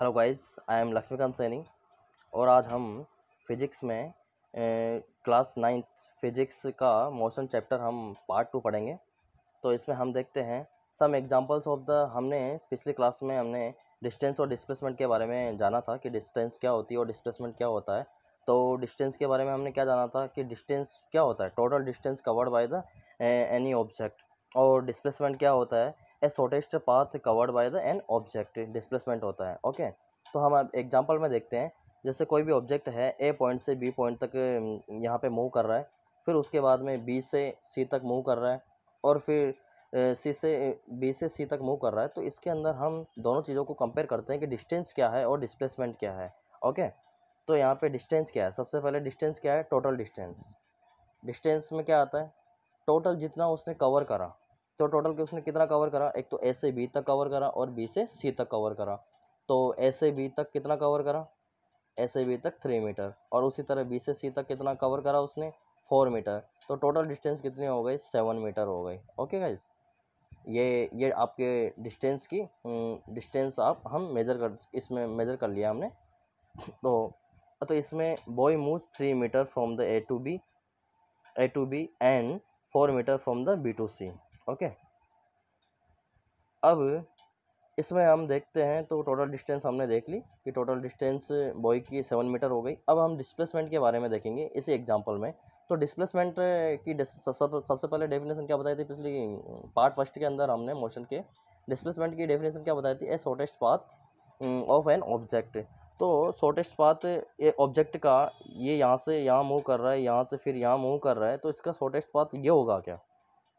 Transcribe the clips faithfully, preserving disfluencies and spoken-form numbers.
Hello guys, I am Laxmikant Saini और आज हम फिज़िक्स में क्लास नाइन्थ फिज़िक्स का मोशन चैप्टर हम पार्ट टू पढ़ेंगे। तो इसमें हम देखते हैं सम एग्जांपल्स ऑफ द, हमने पिछली क्लास में हमने डिस्टेंस और डिस्प्लेसमेंट के बारे में जाना था कि डिस्टेंस क्या होती है और डिस्प्लेसमेंट क्या होता है। तो डिस्टेंस के बारे में हमने क्या जाना था कि डिस्टेंस क्या होता है, total distance covered by the any object, और डिस्प्लेसमेंट क्या होता है, a shortest path covered by the an object displacement होता है। ओके, तो हम अब एग्जांपल में देखते हैं। जैसे कोई भी ऑब्जेक्ट है ए पॉइंट से बी पॉइंट तक यहाँ पे मूव कर रहा है, फिर उसके बाद में बी से सी तक मूव कर रहा है और फिर सी से बी से सी तक मूव कर रहा है। तो इसके अंदर हम दोनों चीज़ों को कंपेयर करते हैं कि डिस्टेंस क्या है और डिस्प्लेसमेंट क्या है। ओके, तो यहाँ पर डिस्टेंस क्या है, सबसे पहले डिस्टेंस क्या है, टोटल डिस्टेंस। डिस्टेंस में क्या आता है, टोटल जितना उसने कवर करा, तो टोटल के उसने कितना कवर करा, एक तो ए से बी तक कवर करा और बी से सी तक कवर करा। तो ए से बी तक कितना कवर करा, ए से बी तक थ्री मीटर, और उसी तरह बी से सी तक कितना कवर करा उसने, फोर मीटर। तो टोटल डिस्टेंस कितनी हो गई, सेवन मीटर हो गई। ओके गाइस, ये ये आपके डिस्टेंस की डिस्टेंस आप हम मेजर कर इसमें मेजर कर लिया हमने। तो तो इसमें boy moves three metre from the A to B A to B and four metre from the B to C. Okay okay. अब इसमें हम देखते हैं तो टोटल डिस्टेंस हमने देख ली कि टोटल डिस्टेंस बॉय की सेवन मीटर हो गई। अब हम डिस्प्लेसमेंट के बारे में देखेंगे इसी एग्जांपल में। तो डिस्प्लेसमेंट की सब, सब, सबसे पहले डेफिनेशन क्या बताई थी पिछली पार्ट फर्स्ट के अंदर हमने मोशन के, डिस्प्लेसमेंट की डेफिनेशन क्या बताई थी, a shortest path of an object. तो शॉर्टेस्ट पाथ ये ऑब्जेक्ट का, ये यहाँ से यहाँ मूव कर रहा है, यहाँ से फिर यहाँ मूव कर रहा है, तो इसका शॉर्टेस्ट पाथ ये होगा क्या,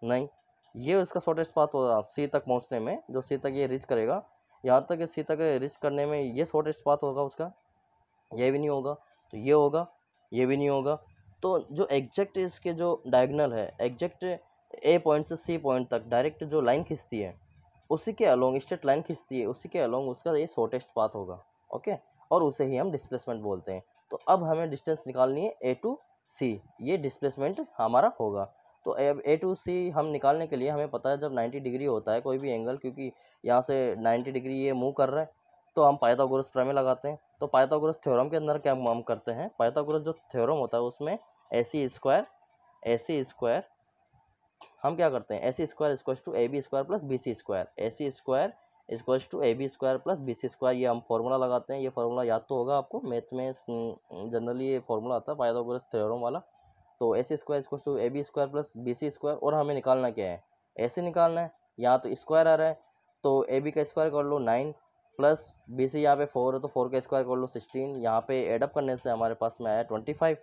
नहीं, ये इसका शॉर्टेस्ट पाथ होगा सी तक पहुंचने में, जो सी तक ये रिच करेगा, यहाँ तक सी तक रिच करने में ये शॉर्टेस्ट पाथ होगा उसका, ये भी नहीं होगा, तो ये होगा, ये भी नहीं होगा। तो जो एग्जैक्ट इसके जो डायगोनल है, एग्जैक्ट ए पॉइंट से सी पॉइंट तक डायरेक्ट जो लाइन खींचती है उसी के अलोंग, स्ट्रेट लाइन खींचती है उसी के अलोंग उसका ये शॉर्टेस्ट पाथ होगा। ओके, और उसे ही हम डिस्प्लेसमेंट बोलते हैं। तो अब हमें डिस्टेंस निकालनी है ए टू सी, ये डिस्प्लेसमेंट हमारा होगा। तो ए टू सी हम निकालने के लिए हमें पता है जब नाइन्टी डिग्री होता है कोई भी एंगल, क्योंकि यहाँ से नाइन्टी डिग्री ये मूव कर रहा है, तो हम पाइथागोरस प्रमेय लगाते हैं। तो पाइथागोरस थ्योरम के अंदर क्या हम करते हैं, पाइथागोरस जो थ्योरम होता है उसमें एसी स्क्वायर एसी स्क्वायर हम क्या करते हैं, AC square equals to A B square plus B C square, AC square equals to A B square plus B C square, ये हम फॉर्मूला लगाते हैं। ये फॉर्मूला याद तो होगा आपको, मैथ में जनरली ये फॉर्मूला आता है पाइथागोरस थ्योरम वाला। तो A C square equals to A B square plus B C square, और हमें निकालना क्या है, ए सी निकालना है, यहाँ तो स्क्वायर आ रहा है तो ए बी का स्क्वायर कर लो नाइन, प्लस बी सी यहाँ पे फोर है तो फोर का स्क्वायर कर लो सिक्सटीन, यहाँ पे एडअप करने से हमारे पास में आया ट्वेंटी फाइव।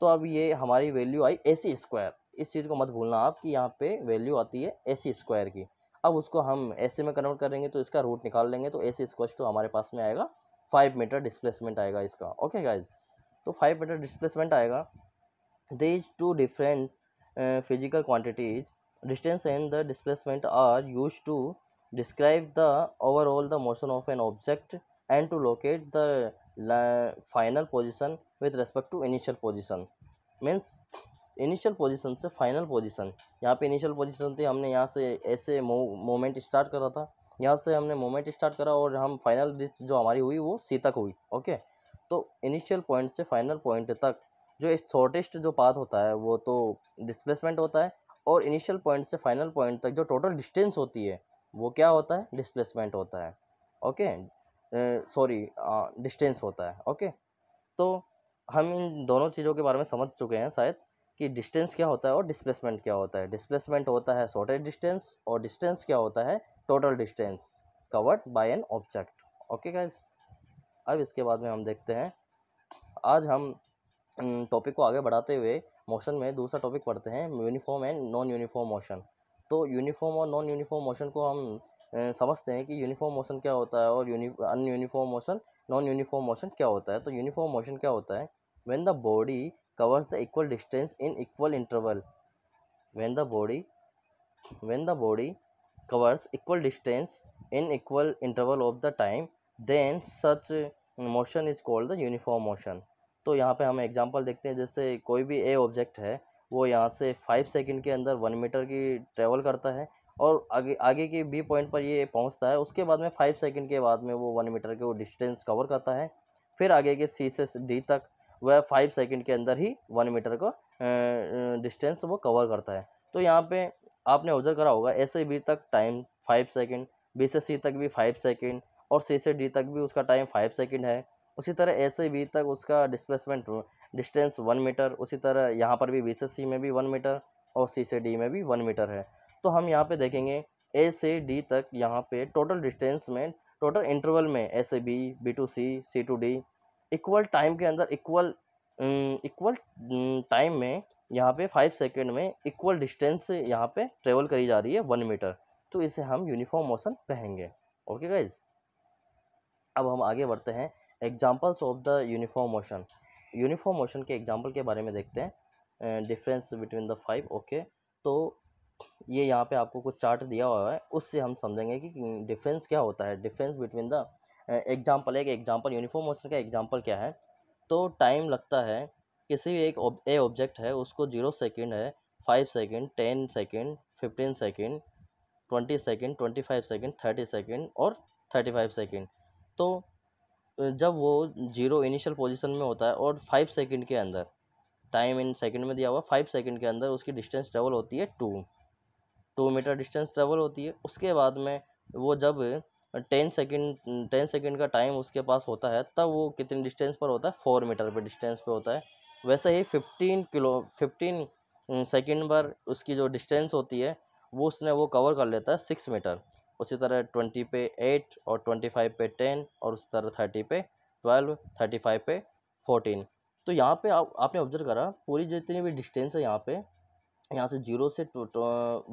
तो अब ये हमारी वैल्यू आई ए सी स्क्वायर, इस चीज़ को मत भूलना आप कि यहाँ पे वैल्यू आती है ए सी स्क्वायर की। अब उसको हम ए सी में कन्वर्ट करेंगे तो इसका रूट निकाल लेंगे, तो ए सी इक्वल्स टू हमारे पास में आएगा फाइव मीटर डिस्प्लेसमेंट आएगा इसका। ओके गाइज, तो फाइव मीटर डिस्प्लेसमेंट आएगा। These two different uh, physical quantities, distance and the displacement, are used to describe the overall the motion of an object and to locate the uh, final position with respect to initial position. Means initial position से final position, यहाँ पे initial position थी, हमने यहाँ से ऐसे movement start करा था, यहाँ से हमने movement start करा और हम final reach जो हमारी हुई वो C तक हुई। ओके, तो initial point से final point तक जो इस शॉर्टेस्ट जो पाथ होता है वो तो डिस्प्लेसमेंट होता है, और इनिशियल पॉइंट से फाइनल पॉइंट तक जो टोटल डिस्टेंस होती है वो क्या होता है, डिस्प्लेसमेंट होता है। ओके, सॉरी डिस्टेंस होता है। ओके, तो हम इन दोनों चीज़ों के बारे में समझ चुके हैं शायद कि डिस्टेंस क्या होता है और डिस्प्लेसमेंट क्या होता है। डिस्प्लेसमेंट होता है शॉर्टेस्ट डिस्टेंस, और डिस्टेंस क्या होता है, total distance covered by an object. Okay guys, अब इसके बाद में हम देखते हैं, आज हम टॉपिक को आगे बढ़ाते हुए मोशन में दूसरा टॉपिक पढ़ते हैं, uniform and non uniform motion. तो यूनिफॉर्म और नॉन यूनिफॉर्म मोशन को हम समझते हैं कि यूनिफॉर्म मोशन क्या होता है और अन uniform motion, non uniform motion क्या होता है। तो यूनिफॉर्म मोशन क्या होता है, when the body covers the equal distance in equal interval, when the body when the body covers equal distance in equal interval of the time, then such motion is called the uniform motion. तो यहाँ पे हम example देखते हैं, जैसे कोई भी ए object है वो यहाँ से फाइव सेकंड के अंदर वन मीटर की ट्रेवल करता है और आगे आगे के बी पॉइंट पर ये पहुंचता है। उसके बाद में फाइव सेकंड के बाद में वो वन मीटर के वो डिस्टेंस कवर करता है। फिर आगे के सी से डी तक वह फाइव सेकंड के अंदर ही वन मीटर का डिस्टेंस वो कवर करता है। तो यहाँ पे आपने ऑब्जर्व करा होगा ए से बी तक टाइम फाइव सेकंड, बी से सी तक भी फाइव सेकंड और सी से डी तक भी उसका टाइम फाइव सेकंड है। उसी तरह ए से बी तक उसका डिस्प्लेसमेंट डिस्टेंस वन मीटर, उसी तरह यहाँ पर भी बी से सी में भी वन मीटर और सी से डी में भी वन मीटर है। तो हम यहाँ पे देखेंगे ए से डी तक यहाँ पे टोटल डिस्टेंस में, टोटल इंटरवल में ए से B, B to C, C to D equal time के अंदर इक्वल इक्वल टाइम में यहाँ पे फाइव सेकंड में इक्वल डिस्टेंस यहाँ पे ट्रेवल करी जा रही है वन मीटर। तो इसे हम यूनिफॉर्म मोशन कहेंगे। ओके गाइज, अब हम आगे बढ़ते हैं examples of the uniform motion. Uniform motion के एग्जाम्पल के बारे में देखते हैं, difference between the five. Okay, तो ये यहाँ पे आपको कुछ चार्ट दिया हुआ है, उससे हम समझेंगे कि डिफरेंस क्या होता है। डिफरेंस बिटवीन द एग्जाम्पल, एक एग्जाम्पल यूनिफॉर्म मोशन का एग्जाम्पल क्या है। तो टाइम लगता है, किसी भी एक ए ऑब्जेक्ट है उसको जीरो सेकेंड है, five second, ten second, fifteen second, twenty second, twenty five second, thirty second और थर्टी फाइव सेकेंड। तो जब वो जीरो इनिशियल पोजीशन में होता है और फाइव सेकेंड के अंदर, टाइम इन सेकेंड में दिया हुआ, फाइव सेकेंड के अंदर उसकी डिस्टेंस ट्रेवल होती है two two metre distance travel होती है। उसके बाद में वो जब टेन सेकेंड टेन सेकेंड का टाइम उसके पास होता है तब वो कितनी डिस्टेंस पर होता है, फोर मीटर पर डिस्टेंस पे होता है। वैसे ही फिफ्टीन किलो फिफ्टीन सेकेंड पर उसकी जो डिस्टेंस होती है वो उसने वो कवर कर लेता है सिक्स मीटर। उसी तरह ट्वेंटी पे एट और ट्वेंटी फाइव पे टेन और उसी तरह थर्टी पे ट्वेल्व, थर्टी फाइव पे फोर्टीन। तो यहाँ पे आप आपने ऑब्जर्व करा पूरी जितनी भी डिस्टेंस है यहाँ पे, यहाँ से जीरो से टू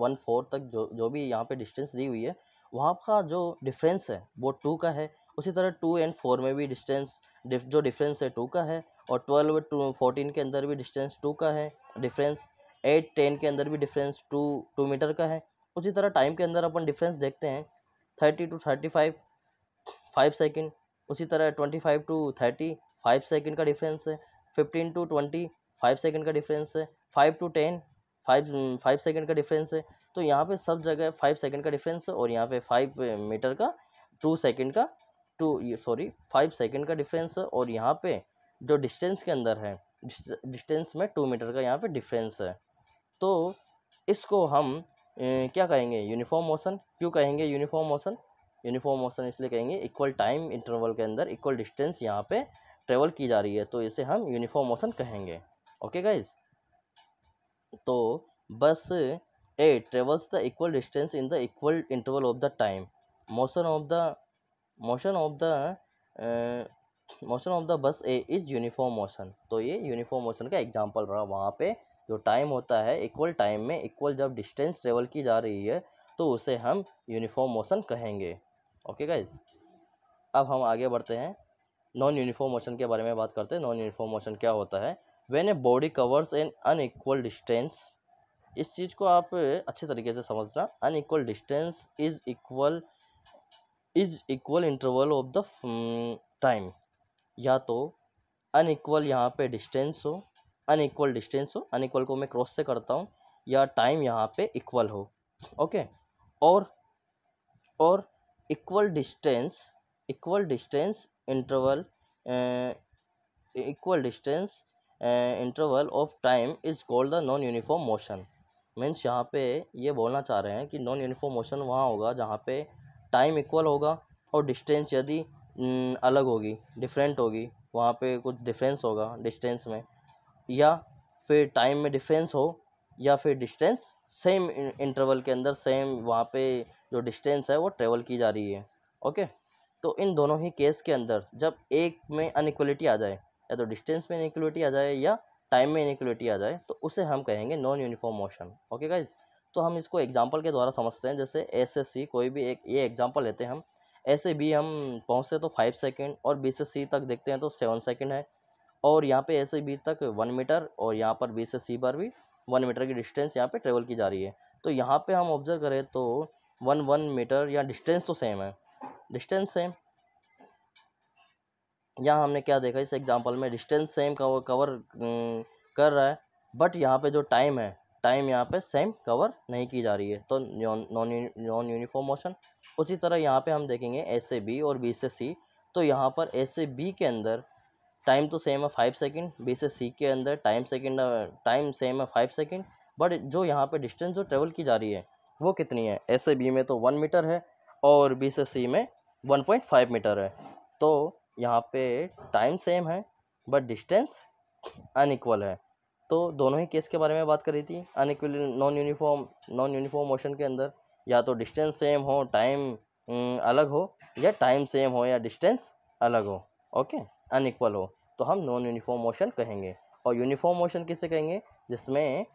वन फोर तक जो जो भी यहाँ पे डिस्टेंस दी हुई है वहाँ का जो डिफरेंस है वो टू का है। उसी तरह टू एंड फोर में भी डिस्टेंस डिफ, जो डिफरेंस है टू का है और ट्वेल्व टू फोर्टीन के अंदर भी डिस्टेंस टू का है डिफरेंस, एट टेन के अंदर भी डिफरेंस टू टू मीटर का है। उसी तरह टाइम के अंदर अपन डिफरेंस देखते हैं, thirty to thirty five five second, उसी तरह twenty five to thirty five second का डिफरेंस है, fifteen to twenty five second का डिफरेंस है, five to ten five five second का डिफरेंस है। तो यहाँ पे सब जगह फाइव सेकेंड का डिफरेंस है और यहाँ पे फाइव मीटर का टू सेकेंड का टू सॉरी फाइव सेकेंड का डिफरेंस है और यहाँ पे जो डिस्टेंस के अंदर है डिस्टेंस में टू मीटर का यहाँ पे डिफरेंस है। तो इसको हम ए, क्या कहेंगे, यूनिफॉर्म मोशन। क्यों कहेंगे यूनिफॉर्म मोशन? यूनिफॉर्म मोशन इसलिए कहेंगे इक्वल टाइम इंटरवल के अंदर इक्वल डिस्टेंस यहाँ पे ट्रेवल की जा रही है, तो इसे हम यूनिफॉर्म मोशन कहेंगे। ओके गाइज, तो bus A travels the equal distance in the equal interval of the time, motion of the motion of the motion of the bus A is uniform motion. तो ये uniform motion का example रहा। वहाँ पे जो time होता है equal time में इक्वल जब डिस्टेंस ट्रेवल की जा रही है तो उसे हम यूनिफॉर्म मोशन कहेंगे। ओके गाइज, अब हम आगे बढ़ते हैं नॉन यूनिफॉर्म मोशन के बारे में बात करते हैं। नॉन यूनिफॉर्म मोशन क्या होता है? When a body covers an unequal distance. इस चीज़ को आप अच्छे तरीके से समझना, unequal distance is equal is equal interval of the time. या तो अनइक्वल यहाँ पे डिस्टेंस हो, अनइक्वल डिस्टेंस हो, अनइक्वल को मैं क्रॉस से करता हूँ, या टाइम यहाँ पे इक्वल हो। ओके, और और equal distance equal distance interval equal distance interval of time is called the non uniform motion. Means यहाँ पे ये बोलना चाह रहे हैं कि नॉन यूनिफॉर्म मोशन वहाँ होगा जहाँ पे टाइम इक्वल होगा और डिस्टेंस यदि अलग होगी, डिफरेंट होगी, वहाँ पे कुछ डिफरेंस होगा डिस्टेंस में, या फिर टाइम में डिफरेंस हो, या फिर डिस्टेंस सेम इंटरवल के अंदर सेम वहाँ पे जो डिस्टेंस है वो ट्रेवल की जा रही है। ओके, तो इन दोनों ही केस के अंदर जब एक में अनइक्वलिटी आ जाए, या तो डिस्टेंस में अनइक्वलिटी आ जाए या टाइम में अनइक्वलिटी आ जाए, तो उसे हम कहेंगे non uniform motion. Okay guys, तो हम इसको एग्जाम्पल के द्वारा समझते हैं। जैसे ए से सी, कोई भी एक ये एग्जाम्पल लेते हैं हम, ए से बी हम पहुँचते तो फाइव सेकेंड और बी से सी तक देखते हैं तो सेवन सेकेंड है और यहाँ पे ए से बी तक वन मीटर और यहाँ पर बी से सी पर भी वन मीटर की डिस्टेंस यहाँ पे ट्रेवल की जा रही है। तो यहाँ पे हम ऑब्जर्व करें तो वन वन मीटर या डिस्टेंस तो सेम है, डिस्टेंस सेम। यहाँ हमने क्या देखा इस एग्जांपल में, डिस्टेंस सेम कवर कवर कर रहा है, बट यहाँ पे जो टाइम है टाइम यहाँ पे सेम कवर नहीं की जा रही है, तो नॉन नॉन यूनिफॉर्म मोशन। उसी तरह यहाँ पे हम देखेंगे एस से बी और बी से सी, तो यहाँ पर एस से बी के अंदर टाइम तो सेम है फाइव सेकेंड, बी से सी के अंदर टाइम सेकेंड टाइम सेम है फाइव सेकेंड, बट जो यहाँ पे डिस्टेंस जो ट्रेवल की जा रही है वो कितनी है, एस से बी में तो वन मीटर है और बी से सी में वन पॉइंट फाइव मीटर है। तो यहाँ पे टाइम सेम है बट डिस्टेंस अनइक्वल है। तो दोनों ही केस के बारे में बात करी थी, unequal non uniform non uniform motion के अंदर या तो डिस्टेंस सेम हो टाइम अलग हो, या टाइम सेम हो या डिस्टेंस अलग हो, ओके अनइक्वल हो तो हम नॉन यूनिफॉर्म मोशन कहेंगे। और यूनिफॉर्म मोशन किसे कहेंगे, जिसमें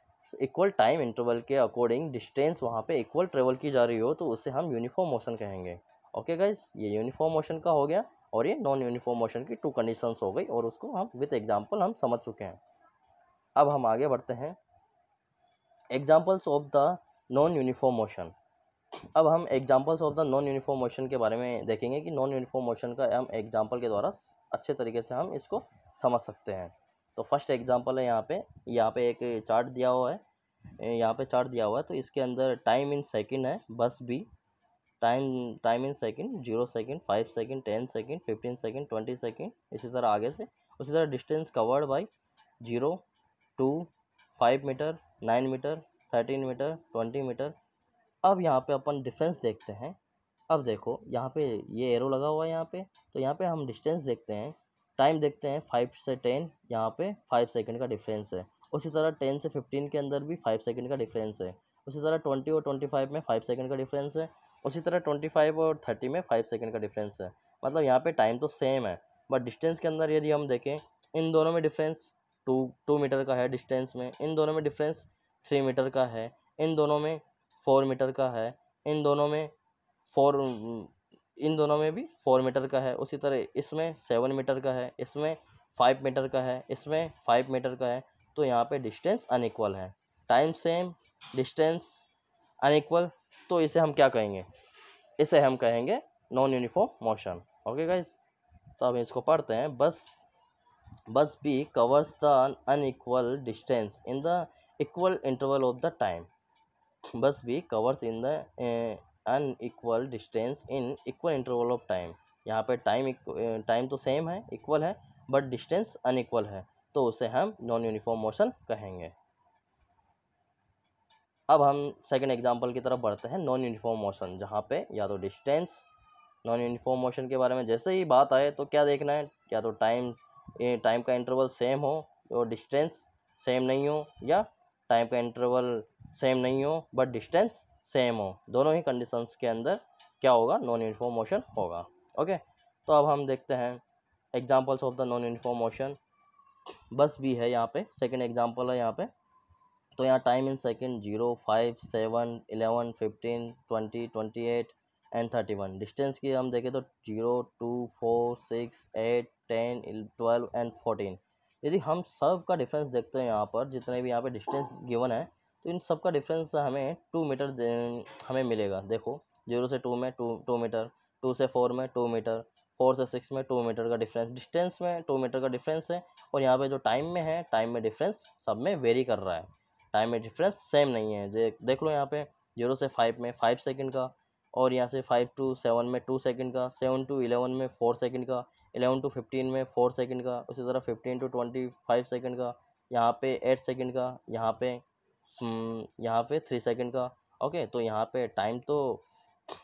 इक्वल टाइम इंटरवल के अकॉर्डिंग डिस्टेंस वहाँ पे इक्वल ट्रेवल की जा रही हो, तो उसे हम यूनिफॉर्म मोशन कहेंगे। ओके गाइज, ये यूनिफॉर्म मोशन का हो गया और ये नॉन यूनिफॉर्म मोशन की टू कंडीशंस हो गई, और उसको हम विद एग्जांपल हम समझ चुके हैं। अब हम आगे बढ़ते हैं, examples of the non uniform motion. अब हम examples of the non uniform motion के बारे में देखेंगे कि नॉन यूनिफॉर्म मोशन का हम एग्जांपल के द्वारा अच्छे तरीके से हम इसको समझ सकते हैं। तो फर्स्ट एग्जांपल है यहाँ पे, यहाँ पे एक चार्ट दिया हुआ है, यहाँ पे चार्ट दिया हुआ है, तो इसके अंदर टाइम इन सेकंड है bus B, time time in second zero second five second ten second fifteen second twenty second इसी तरह आगे से। उसी तरह distance covered by zero to five metre nine metre thirteen metre twenty metre. अब यहाँ पे अपन डिफरेंस देखते हैं। अब देखो यहाँ पे ये एरो लगा हुआ है यहाँ पे, तो यहाँ पे हम डिस्टेंस देखते हैं, टाइम देखते हैं फाइव से टेन, यहाँ पे फाइव सेकंड का डिफरेंस है। उसी तरह टेन से फिफ्टीन के अंदर भी फाइव सेकंड का डिफरेंस है। उसी तरह ट्वेंटी और ट्वेंटी फाइव में फाइव सेकंड का डिफरेंस है। उसी तरह ट्वेंटी फाइव और थर्टी में फाइव सेकंड का डिफरेंस है। मतलब यहाँ पे टाइम तो सेम है बट डिस्टेंस के अंदर यदि हम देखें, इन दोनों में डिफरेंस टू टू मीटर का है डिस्टेंस में, इन दोनों में डिफरेंस थ्री मीटर का है, इन दोनों में फोर मीटर का है, इन दोनों में फोर इन दोनों में भी फोर मीटर का है। उसी तरह इसमें सेवन मीटर का है, इसमें फाइव मीटर का है, इसमें फाइव मीटर का है। तो यहाँ पर डिस्टेंस अनइक्वल है, टाइम सेम डिस्टेंस अनइक्वल, तो इसे हम क्या कहेंगे, इसे हम कहेंगे non uniform motion. Okay guys, तो अब इसको पढ़ते हैं। Bus bus B covers the unequal distance in the equal interval of the time. Bus B covers in the unequal distance in equal interval of time. यहाँ पे time time तो same है equal है बट डिस्टेंस अनइक्वल है, तो उसे हम non uniform motion कहेंगे। अब हम सेकंड एग्जांपल की तरफ बढ़ते हैं, नॉन यूनिफॉर्म मोशन, जहाँ पे या तो डिस्टेंस नॉन यूनिफॉर्म मोशन के बारे में जैसे ही बात आए तो क्या देखना है, या तो टाइम टाइम का इंटरवल सेम हो और डिस्टेंस सेम नहीं हो, या टाइम का इंटरवल सेम नहीं हो बट डिस्टेंस सेम हो। दोनों ही कंडीशंस के अंदर क्या होगा, नॉन यूनिफॉर्म मोशन होगा। ओके, तो अब हम देखते हैं examples of the non uniform motion. Bus B है यहाँ पे, सेकेंड एग्जाम्पल है यहाँ पे, तो यहाँ time in second zero five seven eleven fifteen twenty twenty eight and thirty one. Distance की हम देखें तो zero two four six eight ten twelve and fourteen. यदि हम सब का डिफरेंस देखते हैं यहाँ पर, जितने भी यहाँ पे डिस्टेंस गिवन है, तो इन सब का डिफरेंस हमें टू मीटर हमें मिलेगा। देखो जीरो से टू में टू टू मीटर, टू से फोर में टू मीटर, फोर से सिक्स में टू मीटर का डिफरेंस, डिस्टेंस में टू मीटर का डिफरेंस है। और यहाँ पर जो टाइम में है, टाइम में डिफरेंस सब में वेरी कर रहा है, टाइम में डिफरेंस सेम नहीं है। जे देख लो यहाँ पे जीरो से फाइव में फाइव सेकंड का, और यहाँ से फाइव टू सेवन में टू सेकंड का, सेवन टू इलेवन में फोर सेकंड का, इलेवन टू फिफ्टीन में फोर सेकंड का, उसी तरह fifteen to twenty five second का, यहाँ पे एट सेकंड का, यहाँ पे यहाँ पे थ्री सेकंड का। ओके, तो यहाँ पे टाइम तो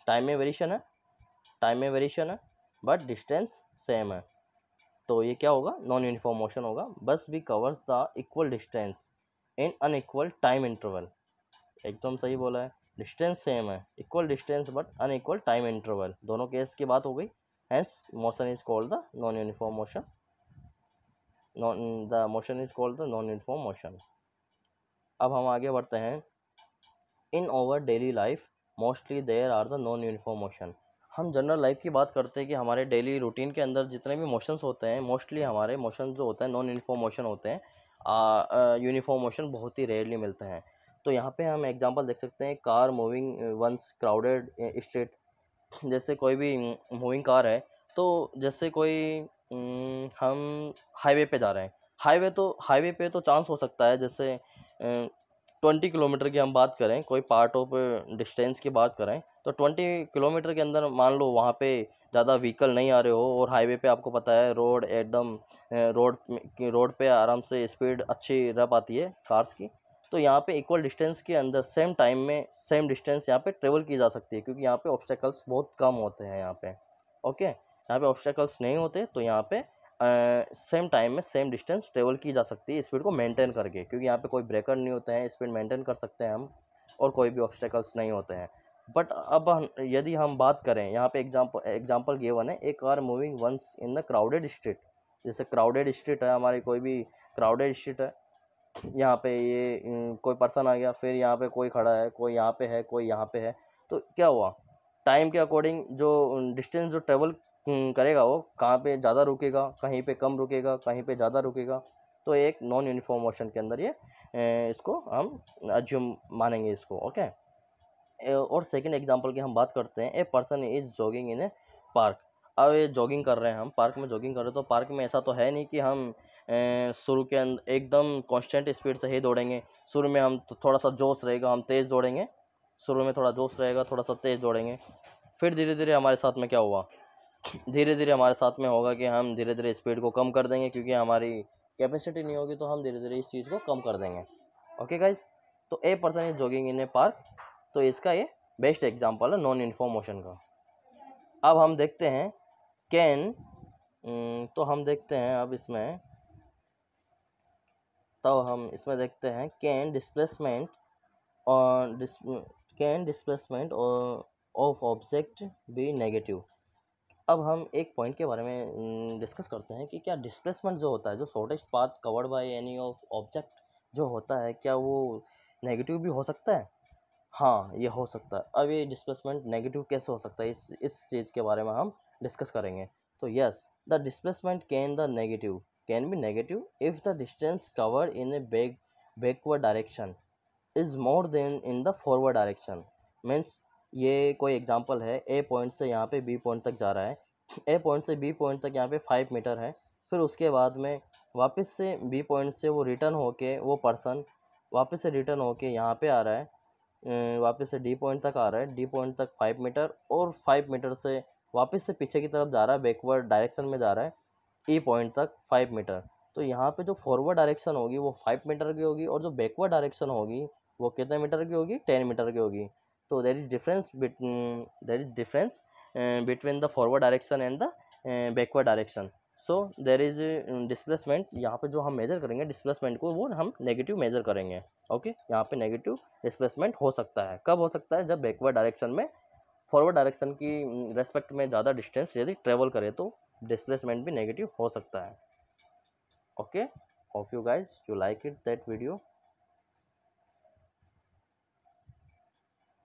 टाइम में वेरिएशन है टाइम में वेरिएशन है बट डिस्टेंस सेम है, तो ये क्या होगा, नॉन यूनिफॉर्म मोशन होगा। Bus B covers the equal distance in unequal time interval. एकदम सही बोला है, डिस्टेंस सेम है, equal distance but unequal time interval, दोनों केस की बात हो गई। Hence motion is called the non uniform motion, non the motion is called the non uniform motion. अब हम आगे बढ़ते हैं, in our daily life mostly there are the non uniform motion. हम जनरल लाइफ की बात करते हैं कि हमारे डेली रूटीन के अंदर जितने भी मोशंस होते हैं, मोस्टली हमारे मोशन जो होते हैं नॉन यूनिफॉर्म मोशन होते हैं, यूनिफॉर्म मोशन बहुत ही रेयरली मिलते हैं। तो यहाँ पे हम एग्जांपल देख सकते हैं, car moving once crowded street. जैसे कोई भी मूविंग कार है, तो जैसे कोई न, हम हाईवे पे जा रहे हैं, हाईवे तो हाईवे पे तो चांस हो सकता है, जैसे ट्वेंटी किलोमीटर की हम बात करें, कोई पार्ट ऑफ डिस्टेंस की बात करें, तो ट्वेंटी किलोमीटर के अंदर मान लो वहाँ पे ज़्यादा व्हीकल नहीं आ रहे हो और हाईवे पे आपको पता है रोड एकदम रोड रोड पे आराम से स्पीड अच्छी रह पाती है कार्स की, तो यहाँ पे इक्वल डिस्टेंस के अंदर सेम टाइम में सेम डिस्टेंस यहाँ पे ट्रेवल की जा सकती है क्योंकि यहाँ पे ऑब्स्टेकल्स बहुत कम होते हैं यहाँ पे। ओके, यहाँ पे ऑब्स्टेकल्स नहीं होते तो यहाँ पे सेम टाइम में सेम डिस्टेंस ट्रेवल की जा सकती है स्पीड को मेंटेन करके, क्योंकि यहाँ पे कोई ब्रेकर नहीं होते हैं, स्पीड मेंटेन कर सकते हैं हम और कोई भी ऑब्स्टेकल्स नहीं होते हैं। बट अब यदि हम बात करें, यहाँ पे एग्जाम्पल एग्जाम्पल गिवन है, a car moving once in the crowded street, जैसे क्राउडेड स्ट्रीट है हमारी, कोई भी क्राउडेड स्ट्रीट है, यहाँ पे ये कोई पर्सन आ गया, फिर यहाँ पे कोई खड़ा है, कोई यहाँ पे है, कोई यहाँ पे है, तो क्या हुआ टाइम के अकॉर्डिंग जो डिस्टेंस जो ट्रेवल करेगा वो कहाँ पे ज़्यादा रुकेगा, कहीं पे कम रुकेगा, कहीं पे ज़्यादा रुकेगा, तो एक नॉन यूनिफॉर्म मोशन के अंदर ये इसको हम अज्यूम मानेंगे इसको। ओके, और सेकेंड एग्जाम्पल की हम बात करते हैं, a person is jogging in a park. अब ये जॉगिंग कर रहे हैं हम, पार्क में जॉगिंग कर रहे हैं, तो पार्क में ऐसा तो है नहीं कि हम शुरू के अंदर एकदम कांस्टेंट स्पीड से ही दौड़ेंगे, शुरू में हम थोड़ा सा जोश रहेगा, हम तेज़ दौड़ेंगे, शुरू में थोड़ा जोश रहेगा, थोड़ा सा तेज़ दौड़ेंगे, फिर धीरे धीरे हमारे साथ में क्या हुआ, धीरे धीरे हमारे साथ में होगा कि हम धीरे धीरे स्पीड को कम कर देंगे क्योंकि हमारी कैपेसिटी नहीं होगी, तो हम धीरे धीरे इस चीज़ को कम कर देंगे। ओके गाइज, तो a person is jogging in a park, तो इसका ये बेस्ट एग्जाम्पल है नॉन यूनिफॉर्म मोशन का। अब हम देखते हैं कैन, तो हम देखते हैं अब इसमें तो हम इसमें देखते हैं कैन डिस्प्लेसमेंट और can displacement of object be negative. अब हम एक पॉइंट के बारे में डिस्कस करते हैं कि क्या डिस्प्लेसमेंट जो होता है, जो shortest path covered by any of object जो होता है, क्या वो नेगेटिव भी हो सकता है? हाँ, ये हो सकता है। अब ये डिस्प्लेसमेंट नेगेटिव कैसे हो सकता है, इस इस चीज़ के बारे में हम डिस्कस करेंगे। तो yes, the displacement can the negative Can be negative if the distance covered in a back backward direction is more than in the forward direction. Means ये कोई एग्जाम्पल है, A पॉइंट से यहाँ पे B पॉइंट तक जा रहा है, A पॉइंट से B पॉइंट तक यहाँ पे फाइव मीटर है, फिर उसके बाद में वापस से B पॉइंट से वो रिटर्न होके, वो पर्सन वापस से रिटर्न होके यहाँ पे आ रहा है, वापस से D पॉइंट तक आ रहा है, D पॉइंट तक फाइव मीटर और फाइव मीटर से वापस से पीछे की तरफ जा रहा है, बैकवर्ड डायरेक्शन में जा रहा है ई पॉइंट तक फाइव मीटर। तो यहाँ पे जो फॉरवर्ड डायरेक्शन होगी वो फाइव मीटर की होगी और जो बैकवर्ड डायरेक्शन होगी वो कितने मीटर की होगी, टेन मीटर की होगी। तो there is difference there is difference between the forward direction and the backward direction. So there is displacement, यहाँ पे जो हम मेजर करेंगे डिस्प्लेसमेंट को वो हम नेगेटिव मेजर करेंगे। ओके, यहाँ पे नेगेटिव डिस्प्लेसमेंट हो सकता है, कब हो सकता है, जब बैकवर्ड डायरेक्शन में फॉरवर्ड डायरेक्शन की रेस्पेक्ट में ज़्यादा डिस्टेंस यदि ट्रेवल करे तो डिस्प्लेसमेंट भी नेगेटिव हो सकता है। Okay, hope you guys you like it that video.